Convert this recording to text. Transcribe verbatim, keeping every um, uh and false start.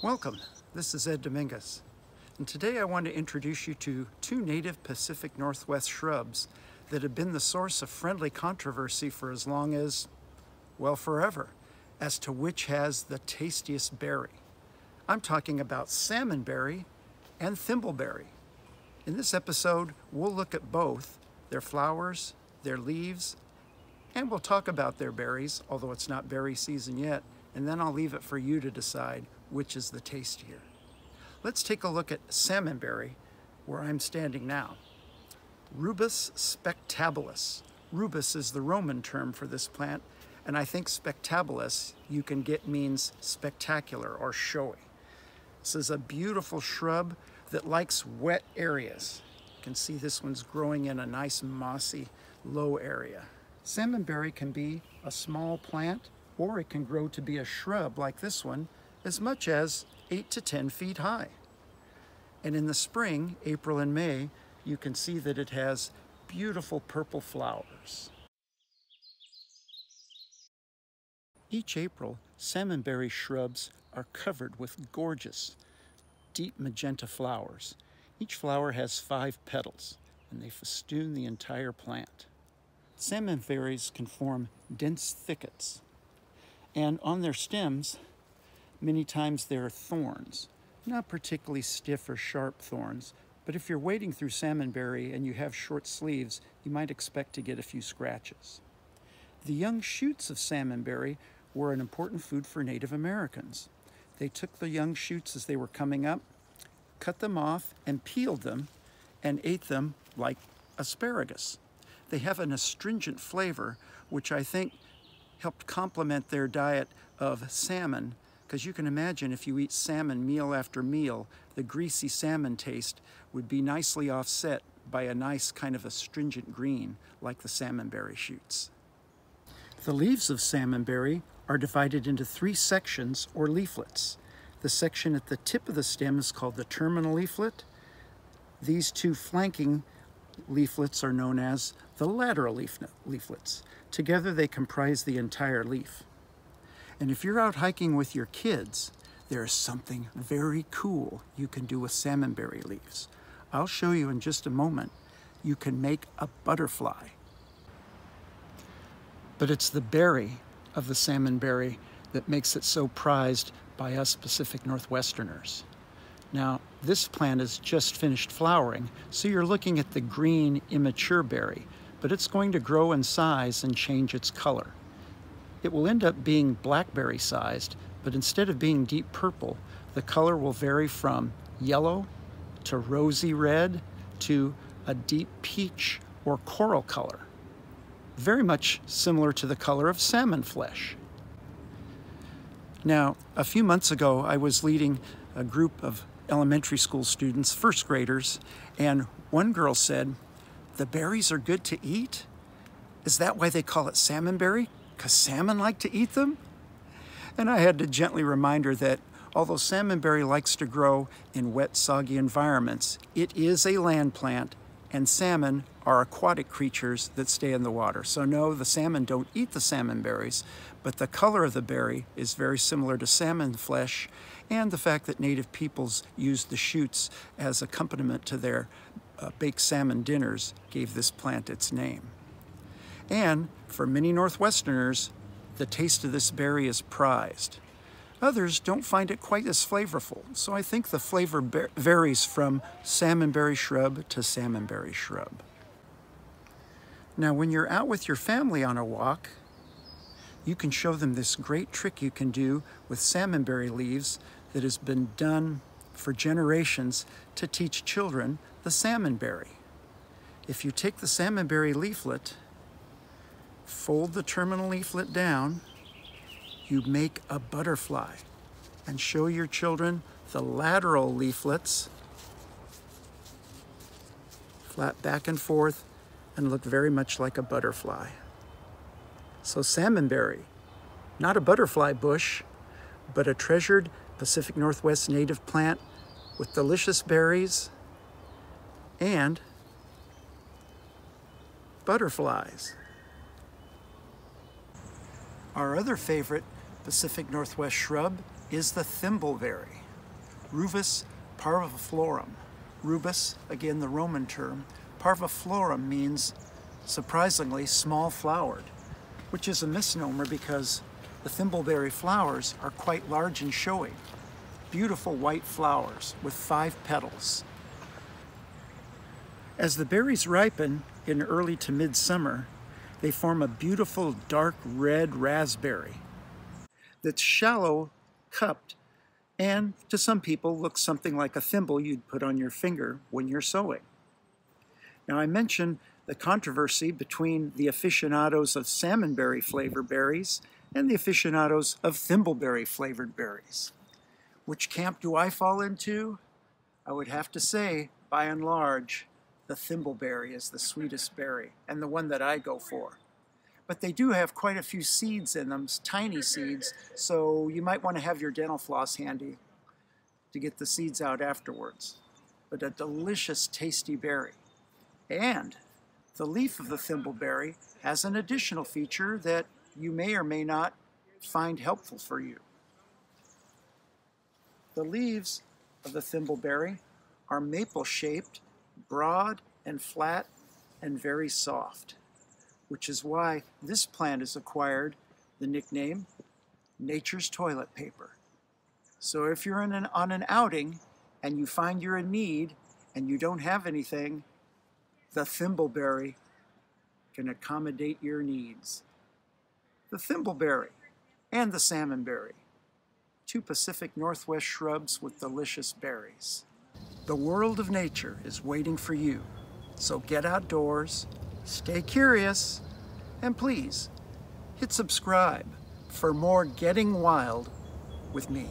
Welcome, this is Ed Dominguez, and today I want to introduce you to two native Pacific Northwest shrubs that have been the source of friendly controversy for as long as, well, forever, as to which has the tastiest berry. I'm talking about salmonberry and thimbleberry. In this episode, we'll look at both, their flowers, their leaves, and we'll talk about their berries, although it's not berry season yet, and then I'll leave it for you to decide which is the tastier. Let's take a look at salmonberry, where I'm standing now. Rubus spectabilis. Rubus is the Roman term for this plant, and I think spectabilis you can get means spectacular or showy. This is a beautiful shrub that likes wet areas. You can see this one's growing in a nice mossy low area. Salmonberry can be a small plant, or it can grow to be a shrub like this one, as much as eight to ten feet high. And in the spring, April and May, you can see that it has beautiful purple flowers. Each April, salmonberry shrubs are covered with gorgeous, deep magenta flowers. Each flower has five petals, and they festoon the entire plant. Salmonberries can form dense thickets, and on their stems, many times there are thorns, not particularly stiff or sharp thorns, but if you're wading through salmonberry and you have short sleeves, you might expect to get a few scratches. The young shoots of salmonberry were an important food for Native Americans. They took the young shoots as they were coming up, cut them off, and peeled them, and ate them like asparagus. They have an astringent flavor, which I think helped complement their diet of salmon, because you can imagine if you eat salmon meal after meal, the greasy salmon taste would be nicely offset by a nice kind of astringent green like the salmonberry shoots. The leaves of salmonberry are divided into three sections or leaflets. The section at the tip of the stem is called the terminal leaflet. These two flanking leaflets are known as the lateral leaflets. Together they comprise the entire leaf. And if you're out hiking with your kids, there's something very cool you can do with salmonberry leaves. I'll show you in just a moment. You can make a butterfly. But it's the berry of the salmonberry that makes it so prized by us Pacific Northwesterners. Now, this plant has just finished flowering, so you're looking at the green, immature berry, but it's going to grow in size and change its color. It will end up being blackberry sized, but instead of being deep purple, the color will vary from yellow to rosy red to a deep peach or coral color, very much similar to the color of salmon flesh. Now, a few months ago, I was leading a group of elementary school students, first graders, and one girl said, "The berries are good to eat? Is that why they call it salmonberry? Because salmon like to eat them?" And I had to gently remind her that although salmonberry likes to grow in wet, soggy environments, it is a land plant, and salmon are aquatic creatures that stay in the water. So no, the salmon don't eat the salmon berries, but the color of the berry is very similar to salmon flesh, and the fact that native peoples used the shoots as accompaniment to their uh, baked salmon dinners gave this plant its name. And for many Northwesterners, the taste of this berry is prized. Others don't find it quite as flavorful, so I think the flavor varies from salmonberry shrub to salmonberry shrub. Now, when you're out with your family on a walk, you can show them this great trick you can do with salmonberry leaves that has been done for generations to teach children the salmonberry. If you take the salmonberry leaflet, fold the terminal leaflet down, you make a butterfly, and show your children the lateral leaflets flap back and forth and look very much like a butterfly. So salmonberry, not a butterfly bush, but a treasured Pacific Northwest native plant with delicious berries and butterflies. Our other favorite Pacific Northwest shrub is the thimbleberry. Rubus parviflorum. Rubus, again the Roman term. Parviflorum means, surprisingly, small flowered, which is a misnomer because the thimbleberry flowers are quite large and showy. Beautiful white flowers with five petals. As the berries ripen in early to mid-summer, they form a beautiful dark red raspberry that's shallow, cupped, and to some people looks something like a thimble you'd put on your finger when you're sewing. Now I mentioned the controversy between the aficionados of salmonberry flavored berries and the aficionados of thimbleberry flavored berries. Which camp do I fall into? I would have to say, by and large, the thimbleberry is the sweetest berry and the one that I go for. But they do have quite a few seeds in them, tiny seeds, so you might want to have your dental floss handy to get the seeds out afterwards. But a delicious, tasty berry. And the leaf of the thimbleberry has an additional feature that you may or may not find helpful for you. The leaves of the thimbleberry are maple-shaped, broad and flat, and very soft, which is why this plant has acquired the nickname nature's toilet paper. So if you're in an, on an outing and you find you're in need and you don't have anything, the thimbleberry can accommodate your needs. The thimbleberry and the salmonberry, two Pacific Northwest shrubs with delicious berries. The world of nature is waiting for you, so get outdoors, stay curious, and please hit subscribe for more Getting Wild with me.